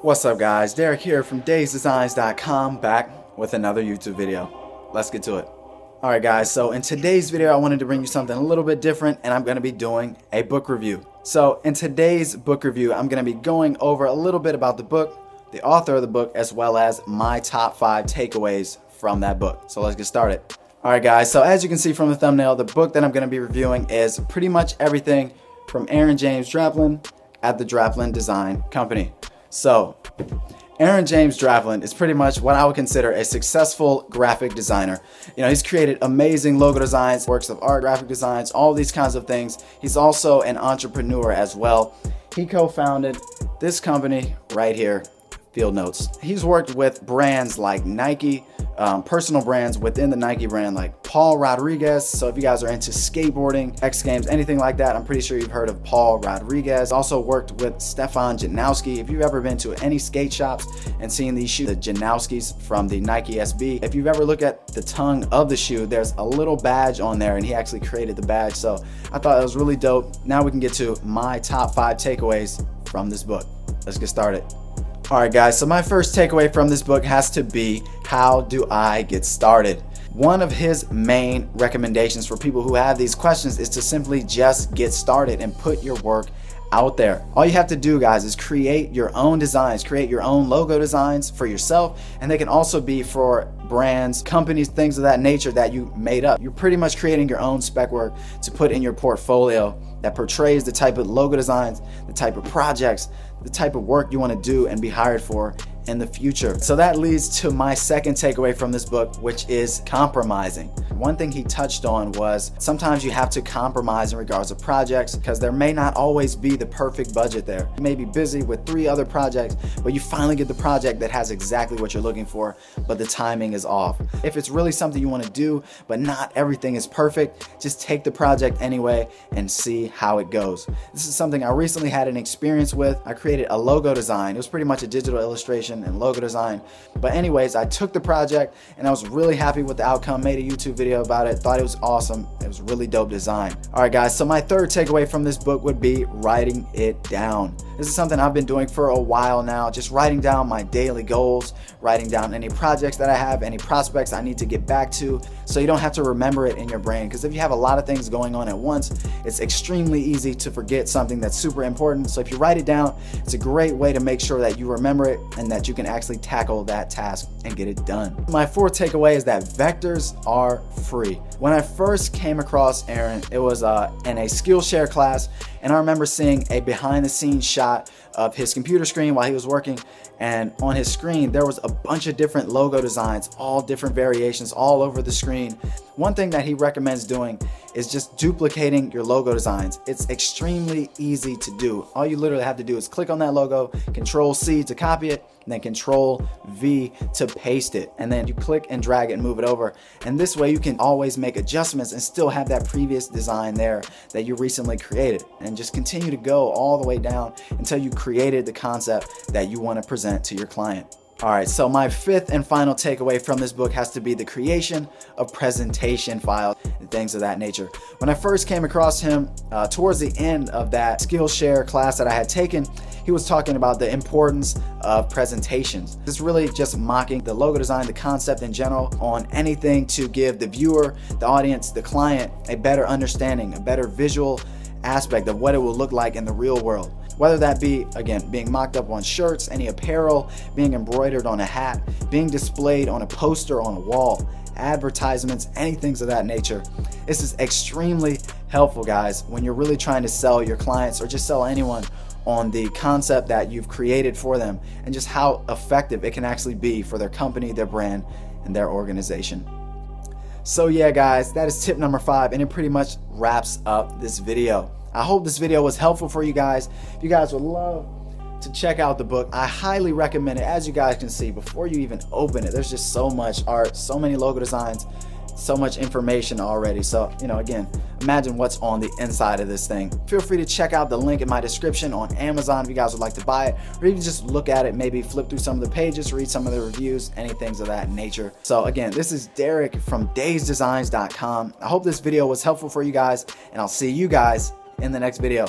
What's up guys, Derek here from dasedesigns.com, back with another YouTube video. Let's get to it. Alright guys, so in today's video I wanted to bring you something a little bit different, and I'm going to be doing a book review. So in today's book review I'm going to be going over a little bit about the book, the author of the book, as well as my top 5 takeaways from that book. So let's get started. Alright guys, so as you can see from the thumbnail, the book that I'm going to be reviewing is pretty much everything from Aaron James Draplin at the Draplin Design Company. So, Aaron James Draplin is pretty much what I would consider a successful graphic designer. You know, he's created amazing logo designs, works of art, graphic designs, all these kinds of things. He's also an entrepreneur as well. He co-founded this company right here, Field Notes. He's worked with brands like Nike, personal brands within the Nike brand like Paul Rodriguez. So if you guys are into skateboarding, X Games, anything like that, I'm pretty sure you've heard of Paul Rodriguez. Also worked with Stefan Janowski. If you've ever been to any skate shops and seen these shoes, the Janowskis from the Nike SB, if you've ever looked at the tongue of the shoe, there's a little badge on there, and he actually created the badge. So I thought it was really dope. Now we can get to my top 5 takeaways from this book. Let's get started. Alright guys, so my first takeaway from this book has to be, how do I get started? One of his main recommendations for people who have these questions is to simply just get started and put your work out there. All you have to do guys is create your own designs, create your own logo designs for yourself, and they can also be for brands, companies, things of that nature that you made up. You're pretty much creating your own spec work to put in your portfolio that portrays the type of logo designs, the type of projects, the type of work you want to do and be hired for in the future. So that leads to my second takeaway from this book, which is compromising. One thing he touched on was sometimes you have to compromise in regards to projects because there may not always be the perfect budget there. You may be busy with 3 other projects, but you finally get the project that has exactly what you're looking for, but the timing is off. If it's really something you want to do, but not everything is perfect, just take the project anyway and see how it goes. This is something I recently had an experience with. I created a logo design. It was pretty much a digital illustration and logo design, but anyways, I took the project and I was really happy with the outcome, made a YouTube video about it, thought it was awesome. It was really dope design. All right guys, so my third takeaway from this book would be writing it down. This is something I've been doing for a while now, just writing down my daily goals, writing down any projects that I have, any prospects I need to get back to, so you don't have to remember it in your brain, because if you have a lot of things going on at once, it's extremely easy to forget something that's super important. So if you write it down, it's a great way to make sure that you remember it and that you can actually tackle that task and get it done. My fourth takeaway is that vectors are free. When I first came across Aaron, it was in a Skillshare class, and I remember seeing a behind the scenes shot of his computer screen while he was working, and on his screen there was a bunch of different logo designs, all different variations all over the screen. One thing that he recommends doing is just duplicating your logo designs. It's extremely easy to do. All you literally have to do is click on that logo, Control-C to copy it, and then Control-V to paste it, and then you click and drag it and move it over, and this way you can always make adjustments and still have that previous design there that you recently created, and just continue to go all the way down until you created the concept that you want to present to your client. All right, so my fifth and final takeaway from this book has to be the creation of presentation files and things of that nature. When I first came across him, towards the end of that Skillshare class that I had taken, he was talking about the importance of presentations. It's really just mocking the logo design, the concept in general, on anything to give the viewer, the audience, the client a better understanding, a better visual aspect of what it will look like in the real world. Whether that be, again, being mocked up on shirts, any apparel, being embroidered on a hat, being displayed on a poster on a wall, advertisements, any things of that nature. This is extremely helpful, guys, when you're really trying to sell your clients or just sell anyone on the concept that you've created for them, and just how effective it can actually be for their company, their brand, and their organization. So yeah guys, that is tip number 5, and it pretty much wraps up this video. I hope this video was helpful for you guys. If you guys would love to check out the book, I highly recommend it. As you guys can see, before you even open it, there's just so much art, so many logo designs, so much information already. So, you know, again, imagine what's on the inside of this thing. Feel free to check out the link in my description on Amazon if you guys would like to buy it, or even just look at it, maybe flip through some of the pages, read some of the reviews, any things of that nature. So again, this is Derek from dasedesigns.com. I hope this video was helpful for you guys, and I'll see you guys in the next video.